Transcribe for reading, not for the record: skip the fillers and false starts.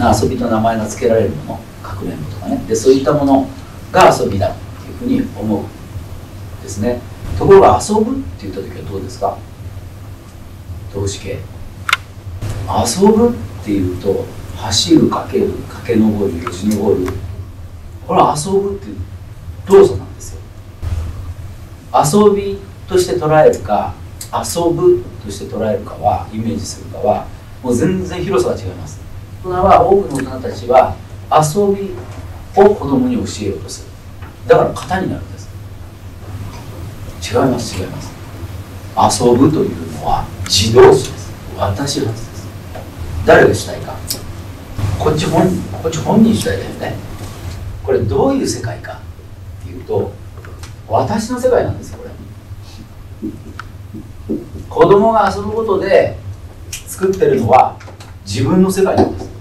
遊びと名前が付けられるもの、隠れんぼとかね、でそういったものが遊びだっていうふうに思うですね。ところが遊ぶって言った時はどうですか？動詞形。遊ぶっていうと走る、かける、駆け上る、よじ登る、これは遊ぶっていう動作なんですよ。遊びとして捉えるか遊ぶとして捉えるかは、イメージするかはもう全然広さが違います。大人は、多くの大人たちは遊びを子供に教えようとする。だから型になるんです。違います、違います。遊ぶというのは自動詞です。私発です。誰が主体か、こっち本人主体だよね。これどういう世界かっていうと、私の世界なんですよ。これ子供が遊ぶことで作ってるのは自分の世界なんです。